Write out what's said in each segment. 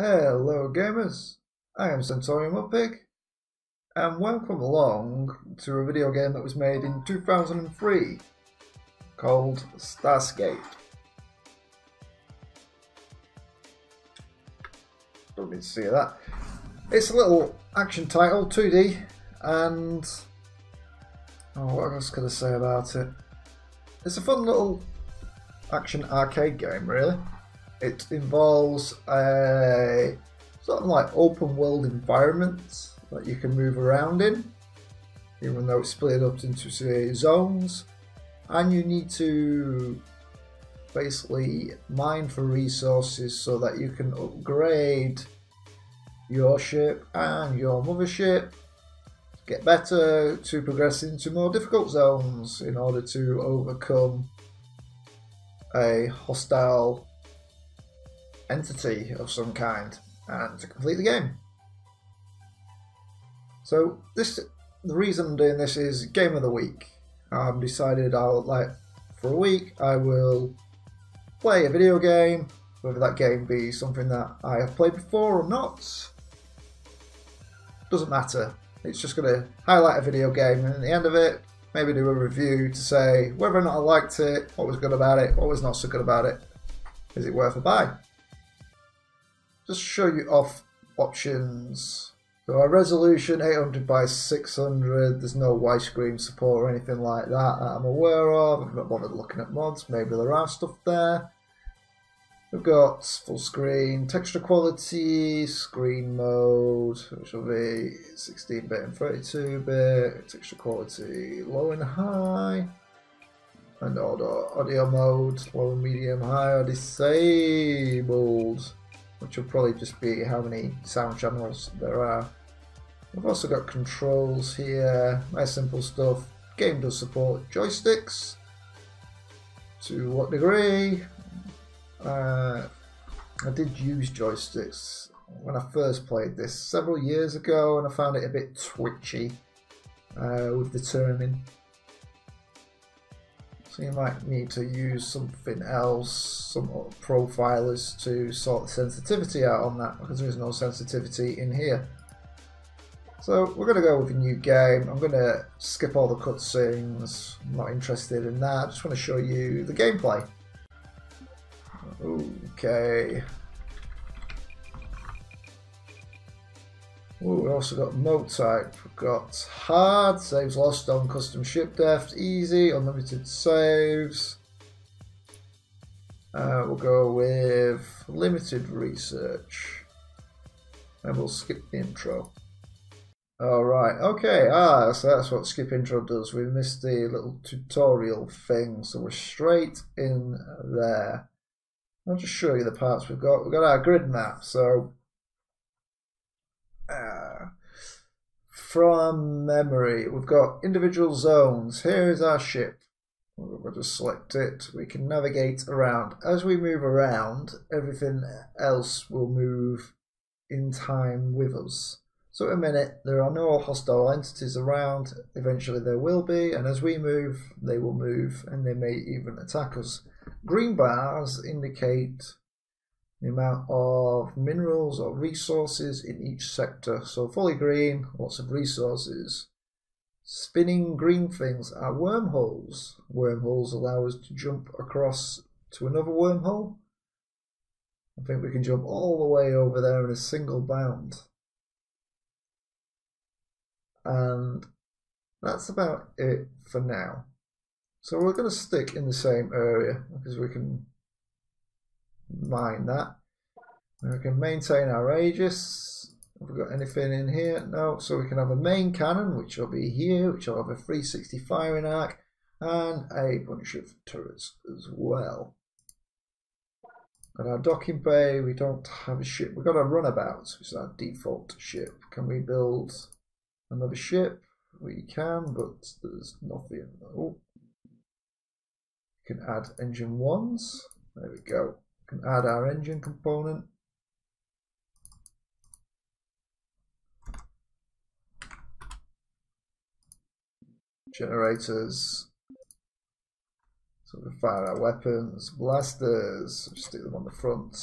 Hello gamers, I am centaurianmudpig and welcome along to a video game that was made in 2003 called Starscape. Don't need to see that. It's a little action title, 2D, and what else could I say about it? It's a fun little action arcade game, really. It involves a sort of like open world environment that you can move around in, even though it's split up into, say, zones, and you need to basically mine for resources so that you can upgrade your ship and your mothership, get better, to progress into more difficult zones in order to overcome a hostile entity of some kind and to complete the game. So the reason I'm doing this is game of the week. I've decided for a week I will play a video game, whether that game be something that I have played before or not, doesn't matter. It's just going to highlight a video game, and at the end of it maybe do a review to say whether or not I liked it, what was good about it, what was not so good about it, is it worth a buy. Just show you off options. So our resolution 800 by 600, there's no widescreen support or anything like that I'm aware of. I'm not bothered looking at mods, maybe there are stuff there. We've got full screen, texture quality, screen mode, which will be 16-bit and 32-bit, texture quality low and high, and audio mode low and medium, high or disabled, which will probably just be how many sound channels there are. We've also got controls here, nice simple stuff. Game does support joysticks. To what degree? I did use joysticks when I first played this several years ago, and I found it a bit twitchy with the turning. So you might need to use something else, some profilers to sort the sensitivity out on that, because there is no sensitivity in here. So we're going to go with a new game. I'm going to skip all the cutscenes, I'm not interested in that, I just want to show you the gameplay. Okay. Ooh, we've also got mode type. We've got hard, saves lost on custom ship depth, easy, unlimited saves. We'll go with limited research. And we'll skip the intro. Alright, okay, so that's what skip intro does. We missed the little tutorial thing, so we're straight in there. I'll just show you the parts we've got. We've got our grid map, so from memory we've got individual zones. Here is our ship, we'll just select it. We can navigate around. As we move around, everything else will move in time with us. So at a minute there are no hostile entities around, eventually there will be, and as we move they will move, and they may even attack us. Green bars indicate the amount of minerals or resources in each sector. So fully green, lots of resources. Spinning green things are wormholes. Wormholes allow us to jump across to another wormhole. I think we can jump all the way over there in a single bound. And that's about it for now. So we're going to stick in the same area because we can mine that. And we can maintain our Aegis. Have we got anything in here? No. So we can have a main cannon, which will be here, which will have a 360 firing arc and a bunch of turrets as well. At our docking bay, we don't have a ship. We've got a runabout, which is our default ship. Can we build another ship? We can, but there's nothing. Oh. Can add engine ones. There we go. Can add our engine component. Generators. So we can fire our weapons, blasters. Stick them on the front.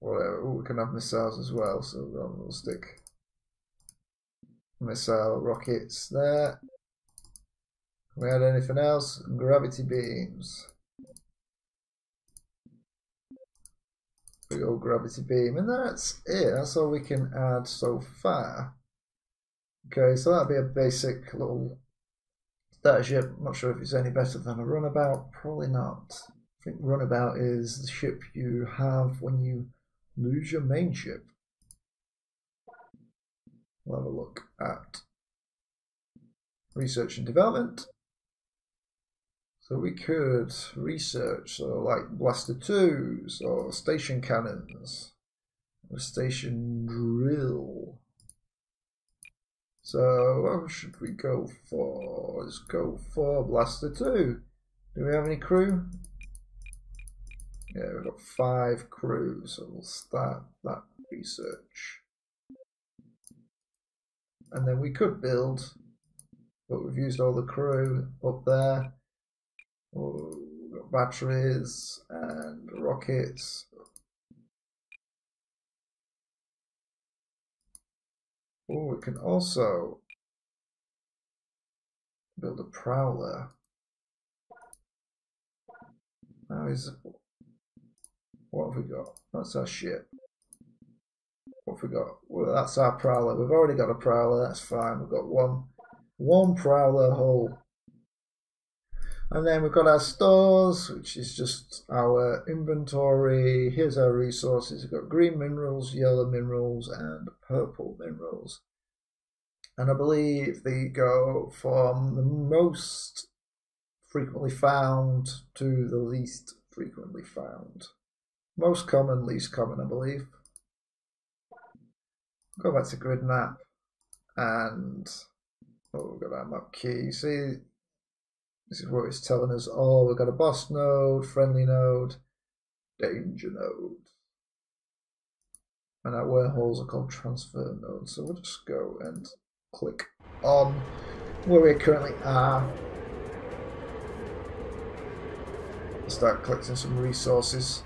whatever. Ooh, we can have missiles as well, so we'll stick missile rockets there. We had anything else? Gravity beams. Big old gravity beam, and that's it. That's all we can add so far. Okay, so that'd be a basic little starship. Not sure if it's any better than a runabout. Probably not. I think runabout is the ship you have when you lose your main ship. We'll have a look at research and development. So we could research, so like blaster 2s or station cannons or station drill. So what should we go for? Let's go for blaster 2. Do we have any crew? Yeah, we've got 5 crew, so we'll start that research. And then we could build, but we've used all the crew up there. Oh, we've got batteries and rockets. Oh, we can also build a prowler. Now is... what have we got? That's our ship. What have we got? Well, that's our prowler. We've already got a prowler. That's fine. We've got one prowler hull. And then we've got our stores, which is just our inventory. Here's our resources. We've got green minerals, yellow minerals, and purple minerals. And I believe they go from the most frequently found to the least frequently found. Most common, least common, I believe. Go back to grid map, and oh, we've got our map key. See, this is what it's telling us. Oh, we've got a boss node, friendly node, danger node, and our warehouses are called transfer nodes. So we'll just go and click on where we currently are. Start collecting some resources.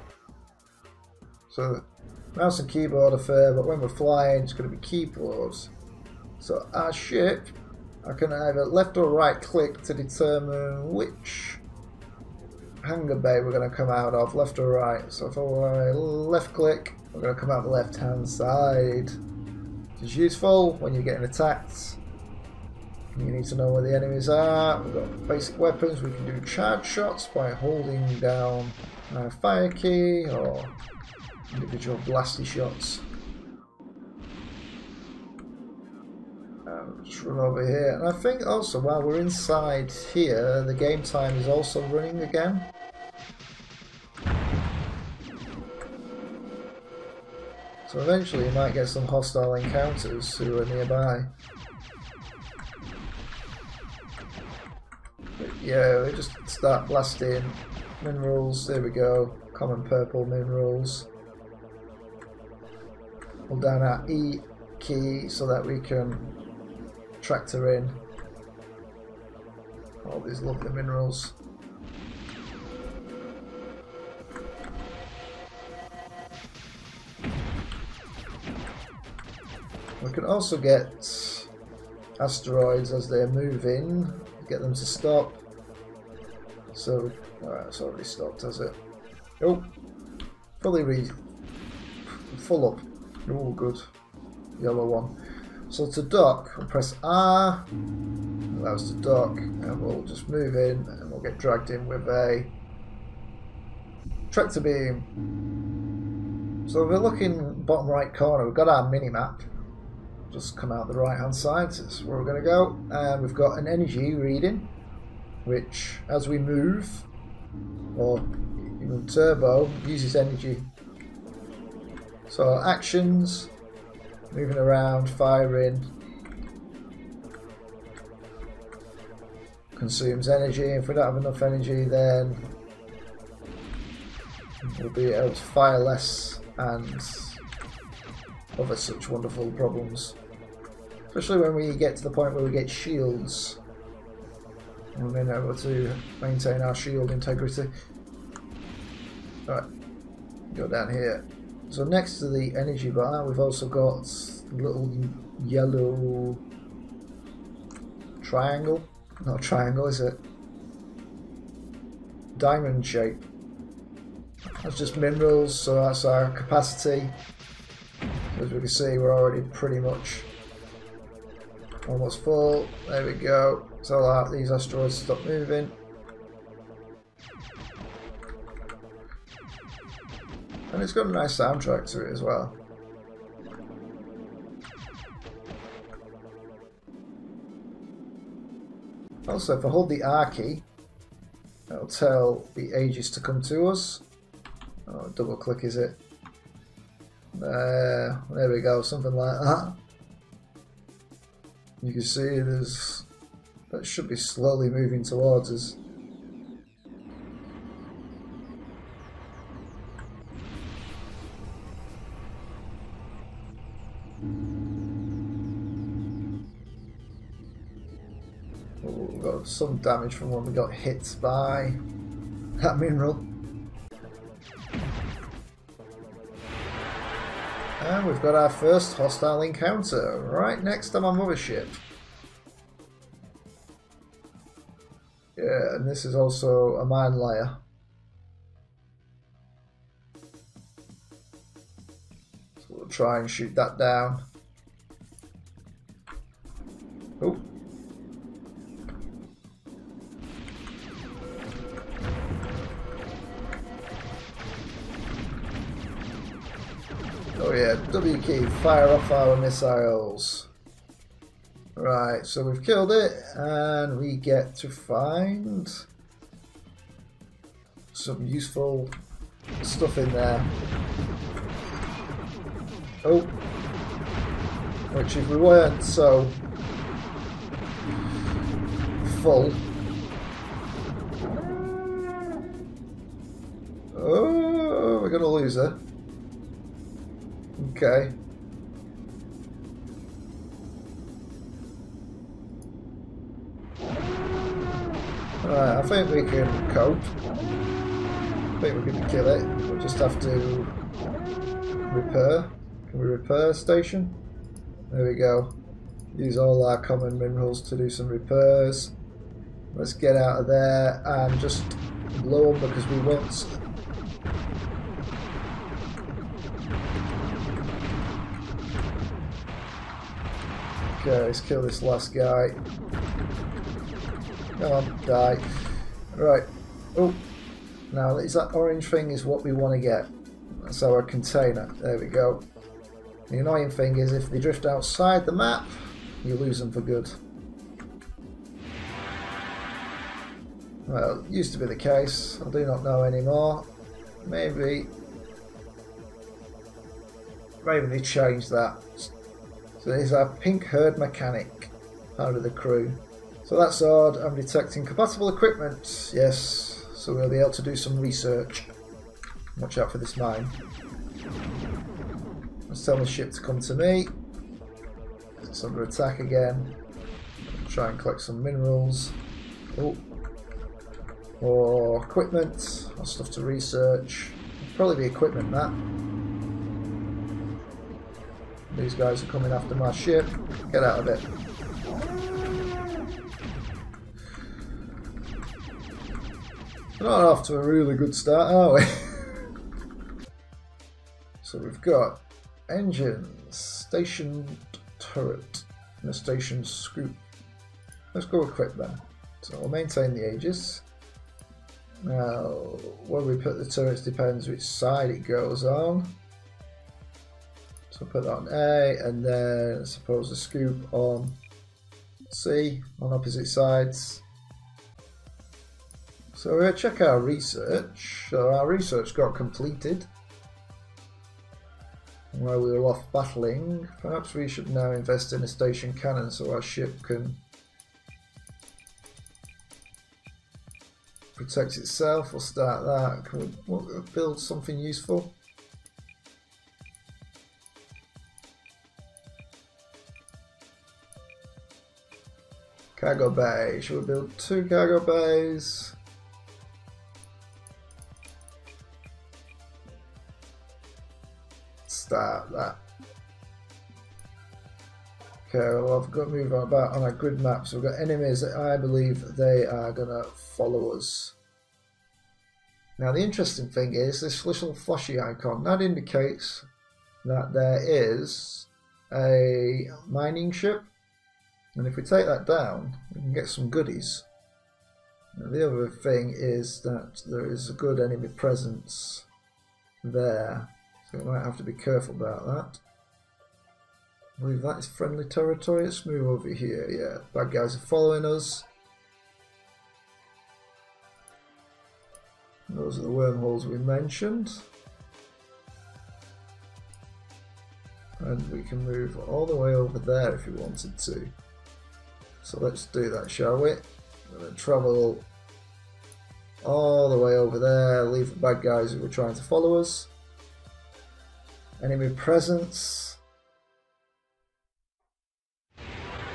So mouse and keyboard are fair, but when we're flying it's going to be keyboards. So our ship, I can either left or right click to determine which hangar bay we're going to come out of, left or right. So if I left click, we're going to come out the left hand side, which is useful when you're getting attacked. You need to know where the enemies are. We've got basic weapons. We can do charge shots by holding down our fire key or individual blasty shots. Just run over here, and I think also while we're inside here, the game time is also running again. So eventually you might get some hostile encounters who are nearby. But yeah, we just start blasting minerals. There we go, common purple minerals. Hold down our E key so that we can tractor in all these lovely minerals. We can also get asteroids as they're moving, get them to stop. So, alright, it's already stopped, has it? Oh, fully full up. Oh, good. Yellow one. So to dock, we'll press R, allow us to dock, and we'll just move in and we'll get dragged in with a tractor beam. So if we're looking bottom right corner, we've got our mini-map. Just come out the right-hand side, that's where we're going to go. And we've got an energy reading, which as we move, or even turbo, uses energy. So actions, moving around, firing, consumes energy. If we don't have enough energy, then we'll be able to fire less and other such wonderful problems. Especially when we get to the point where we get shields. We're then able to maintain our shield integrity. Alright, go down here. So next to the energy bar, we've also got a little yellow triangle. Not a triangle, is it? Diamond shape. That's just minerals, so that's our capacity. As we can see, we're already pretty much almost full. There we go. Tell that these asteroids stop moving. And it's got a nice soundtrack to it as well. Also, if I hold the R key, that'll tell the Aegis to come to us. Oh, double click is it? There we go, something like that. You can see there's... that should be slowly moving towards us. Some damage from when we got hit by that mineral. And we've got our first hostile encounter right next to my mothership. Yeah, and this is also a mine layer. So we'll try and shoot that down. Oh. Oh yeah, W key, fire off our missiles. Right, so we've killed it, and we get to find some useful stuff in there. Oh, which if we weren't so full. Oh, we're gonna lose her. Okay. Alright, I think we can cope. I think we can kill it. We'll just have to repair. Can we repair station? There we go. Use all our common minerals to do some repairs. Let's get out of there and just blow them because we won't. Okay, let's kill this last guy. Come on, die. Right. Oh, now is that orange thing is what we want to get. That's our container. There we go. The annoying thing is if they drift outside the map, you lose them for good. Well, it used to be the case. I do not know anymore. Maybe they changed that. So there's our pink herd mechanic out of the crew. So that's odd. I'm detecting compatible equipment. Yes. So we'll be able to do some research. Watch out for this mine. Let's tell the ship to come to me. It's under attack again. Try and collect some minerals. Oh. Or equipment. Or stuff to research. It'll probably be equipment, that. These guys are coming after my ship. Get out of it. We're not off to a really good start, are we? So we've got engines, station turret, and a station scoop. Let's go equip that. So we'll maintain the Aegis. Now, where we put the turrets depends which side it goes on. So put that on A, and then I suppose the scoop on C, on opposite sides. So we'll check our research. So our research got completed. While we were off battling, perhaps we should now invest in a station cannon so our ship can protect itself. We'll start that. Can we build something useful? Cargo bay. Should we build two cargo bays? start that. Okay, well, I've got to move on about on our grid map, so we've got enemies that I believe they are going to follow us. Now the interesting thing is this little fleshy icon, that indicates that there is a mining ship, and if we take that down we can get some goodies. Now, the other thing is that there is a good enemy presence there, so we might have to be careful about that. I believe that is friendly territory. Let's move over here. Yeah, bad guys are following us. Those are the wormholes we mentioned. And we can move all the way over there if we wanted to. So let's do that, shall we? We're going to travel all the way over there, leave the bad guys who were trying to follow us. Enemy presence.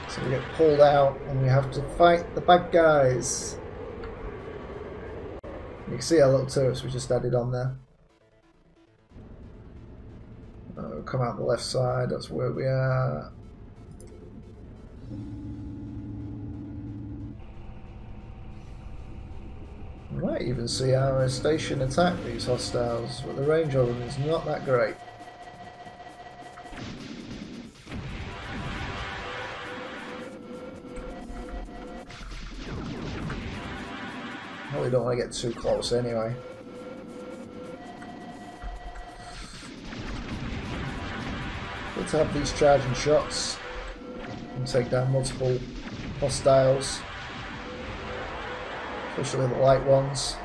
So we get pulled out and we have to fight the bad guys. You can see our little turrets we just added on there. We'll come out the left side, that's where we are. We might even see our station attack these hostiles, but the range of them is not that great. We don't want to get too close anyway. Good to have these charging shots and take down multiple hostiles, especially the light ones.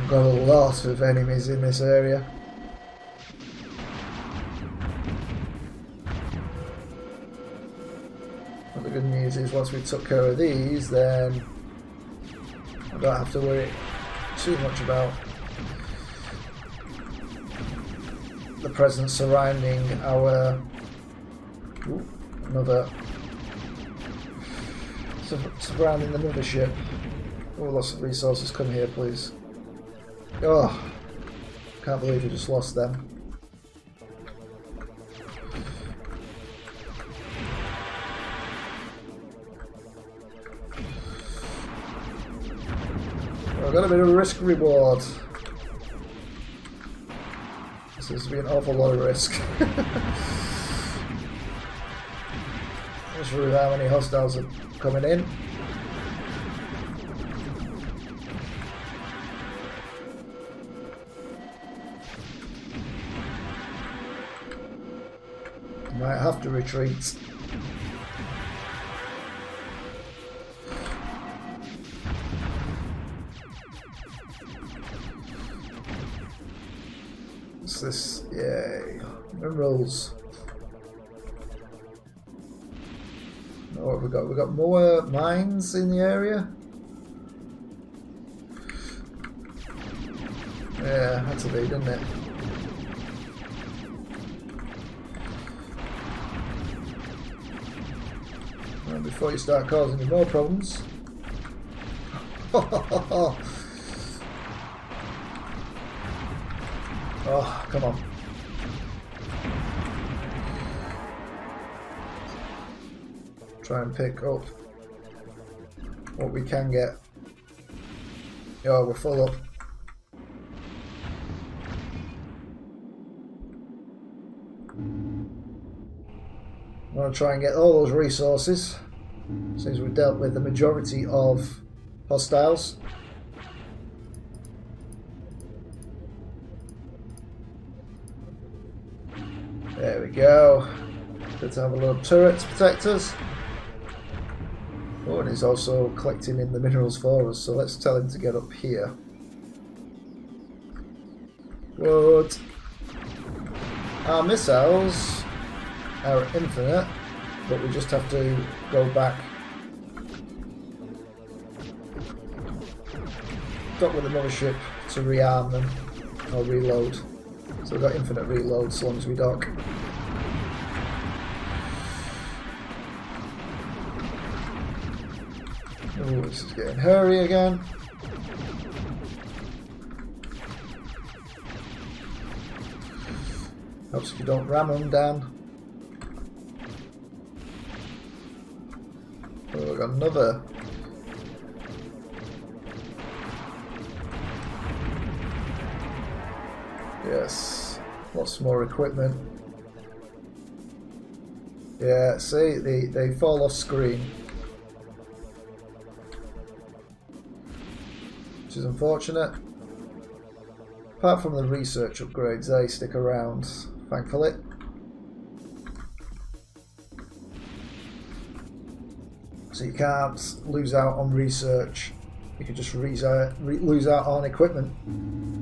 We've got a lot of enemies in this area. Good news is once we took care of these, then I don't have to worry too much about the presence surrounding our surrounding the mothership. Oh, lots of resources, come here please. Oh, can't believe we just lost them. I've got a bit of risk reward. This seems to be an awful lot of risk. Not sure with how many hostiles are coming in. Might have to retreat. This, yeah, minerals. Oh, what have we got? We got more mines in the area. Yeah, had to be, didn't it? And before you start causing me more problems. Oh, come on. Try and pick up what we can get. Oh, we're full up. I'm going to try and get all those resources since we've dealt with the majority of hostiles. There we go. Good to have a little turret to protect us. Oh, and he's also collecting in the minerals for us, so let's tell him to get up here. Good. Our missiles are infinite, but we just have to go back. Stop with the mothership to rearm them or reload. So we've got infinite reload as long as we dock. Oh, this is getting hairy again. Helps if you don't ram them down. Oh, I got another. Yes, lots more equipment. Yeah, see, they fall off screen. Which is unfortunate. Apart from the research upgrades, they stick around, thankfully. So you can't lose out on research. You can just lose out on equipment.